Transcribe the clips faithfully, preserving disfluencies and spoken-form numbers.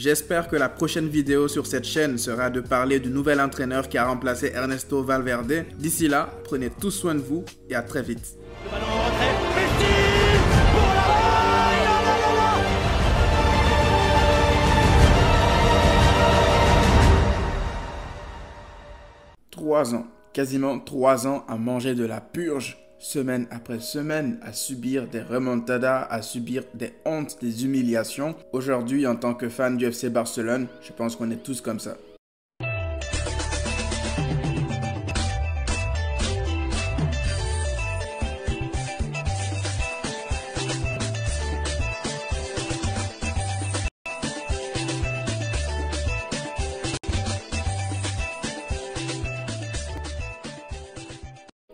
J'espère que la prochaine vidéo sur cette chaîne sera de parler du nouvel entraîneur qui a remplacé Ernesto Valverde. D'ici là, prenez tous soin de vous et à très vite. Trois ans, quasiment trois ans à manger de la purge, semaine après semaine, à subir des remontadas, à subir des hontes, des humiliations. Aujourd'hui, en tant que fan du F C Barcelone, je pense qu'on est tous comme ça.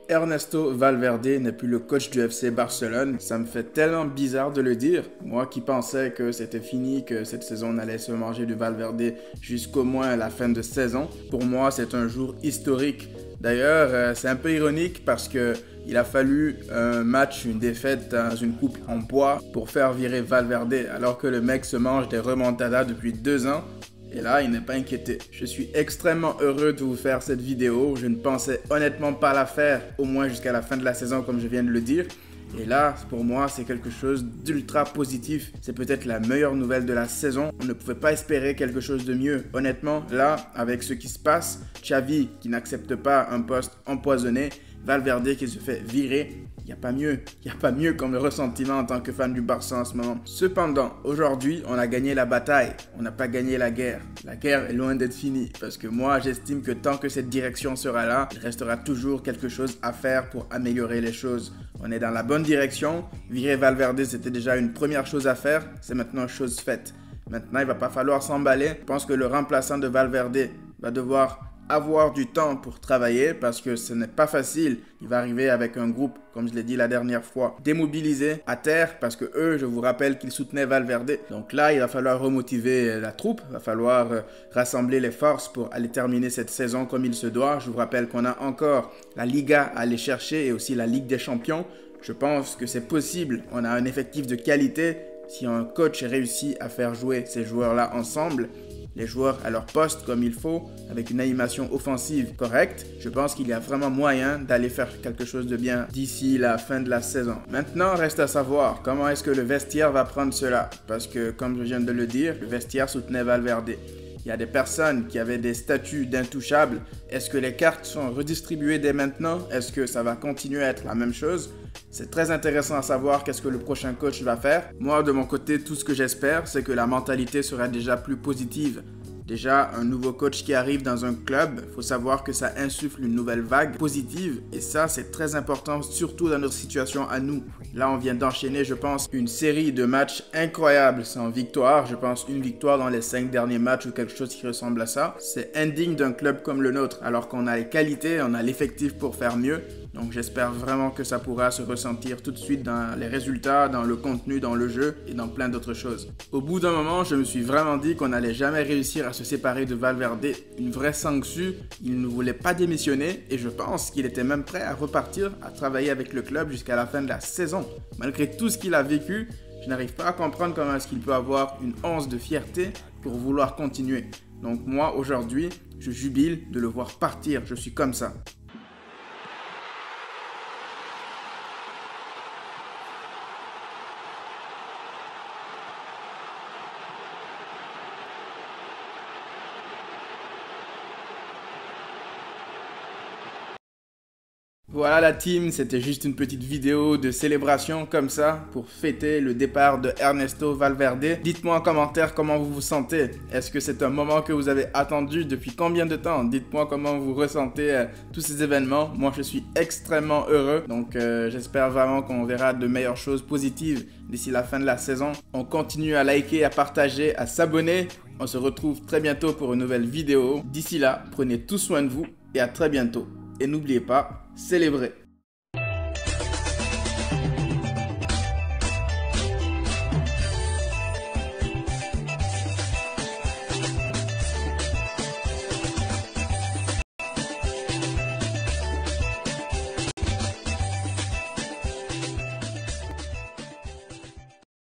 Ernesto Valverde n'est plus le coach du F C Barcelone. Ça me fait tellement bizarre de le dire. Moi qui pensais que c'était fini, que cette saison on allait se manger du Valverde jusqu'au moins la fin de saison. Pour moi, c'est un jour historique. D'ailleurs, c'est un peu ironique parce que il a fallu un match, une défaite dans une coupe en bois pour faire virer Valverde, alors que le mec se mange des remontadas depuis deux ans. Et là, il n'est pas inquiété. Je suis extrêmement heureux de vous faire cette vidéo. Je ne pensais honnêtement pas la faire, au moins jusqu'à la fin de la saison, comme je viens de le dire. Et là, pour moi, c'est quelque chose d'ultra positif. C'est peut-être la meilleure nouvelle de la saison. On ne pouvait pas espérer quelque chose de mieux. Honnêtement, là, avec ce qui se passe, Xavi qui n'accepte pas un poste empoisonné, Valverde qui se fait virer, il n'y a pas mieux. Il n'y a pas mieux comme le ressentiment en tant que fan du Barça en ce moment. Cependant, aujourd'hui, on a gagné la bataille. On n'a pas gagné la guerre. La guerre est loin d'être finie. Parce que moi, j'estime que tant que cette direction sera là, il restera toujours quelque chose à faire pour améliorer les choses. On est dans la bonne direction. Virer Valverde, c'était déjà une première chose à faire. C'est maintenant chose faite. Maintenant, il ne va pas falloir s'emballer. Je pense que le remplaçant de Valverde va devoir avoir du temps pour travailler parce que ce n'est pas facile. Il va arriver avec un groupe, comme je l'ai dit la dernière fois, démobilisé, à terre, parce que eux, je vous rappelle qu'ils soutenaient Valverde. Donc là, il va falloir remotiver la troupe, il va falloir rassembler les forces pour aller terminer cette saison comme il se doit. Je vous rappelle qu'on a encore la Liga à aller chercher et aussi la Ligue des Champions. Je pense que c'est possible. On a un effectif de qualité. Si un coach réussit à faire jouer ces joueurs-là ensemble, les joueurs à leur poste comme il faut, avec une animation offensive correcte, je pense qu'il y a vraiment moyen d'aller faire quelque chose de bien d'ici la fin de la saison. Maintenant, reste à savoir comment est-ce que le vestiaire va prendre cela, parce que comme je viens de le dire, le vestiaire soutenait Valverde. Il y a des personnes qui avaient des statuts d'intouchables. Est-ce que les cartes sont redistribuées dès maintenant? Est-ce que ça va continuer à être la même chose? C'est très intéressant à savoir qu'est-ce que le prochain coach va faire. Moi, de mon côté, tout ce que j'espère, c'est que la mentalité sera déjà plus positive. Déjà, un nouveau coach qui arrive dans un club, il faut savoir que ça insuffle une nouvelle vague positive. Et ça, c'est très important, surtout dans notre situation à nous. Là, on vient d'enchaîner, je pense, une série de matchs incroyables sans victoire. Je pense une victoire dans les cinq derniers matchs ou quelque chose qui ressemble à ça. C'est indigne d'un club comme le nôtre, alors qu'on a les qualités, on a l'effectif pour faire mieux. Donc j'espère vraiment que ça pourra se ressentir tout de suite dans les résultats, dans le contenu, dans le jeu et dans plein d'autres choses. Au bout d'un moment, je me suis vraiment dit qu'on n'allait jamais réussir à se séparer de Valverde. Une vraie sangsue, il ne voulait pas démissionner et je pense qu'il était même prêt à repartir, à travailler avec le club jusqu'à la fin de la saison. Malgré tout ce qu'il a vécu, je n'arrive pas à comprendre comment est-ce qu'il peut avoir une once de fierté pour vouloir continuer. Donc moi, aujourd'hui, je jubile de le voir partir, je suis comme ça. Voilà la team, c'était juste une petite vidéo de célébration comme ça pour fêter le départ de Ernesto Valverde. Dites-moi en commentaire comment vous vous sentez. Est-ce que c'est un moment que vous avez attendu depuis combien de temps? Dites-moi comment vous ressentez euh, tous ces événements. Moi, je suis extrêmement heureux. Donc, euh, j'espère vraiment qu'on verra de meilleures choses positives d'ici la fin de la saison. On continue à liker, à partager, à s'abonner. On se retrouve très bientôt pour une nouvelle vidéo. D'ici là, prenez tout soin de vous et à très bientôt. Et n'oubliez pas, célébrez.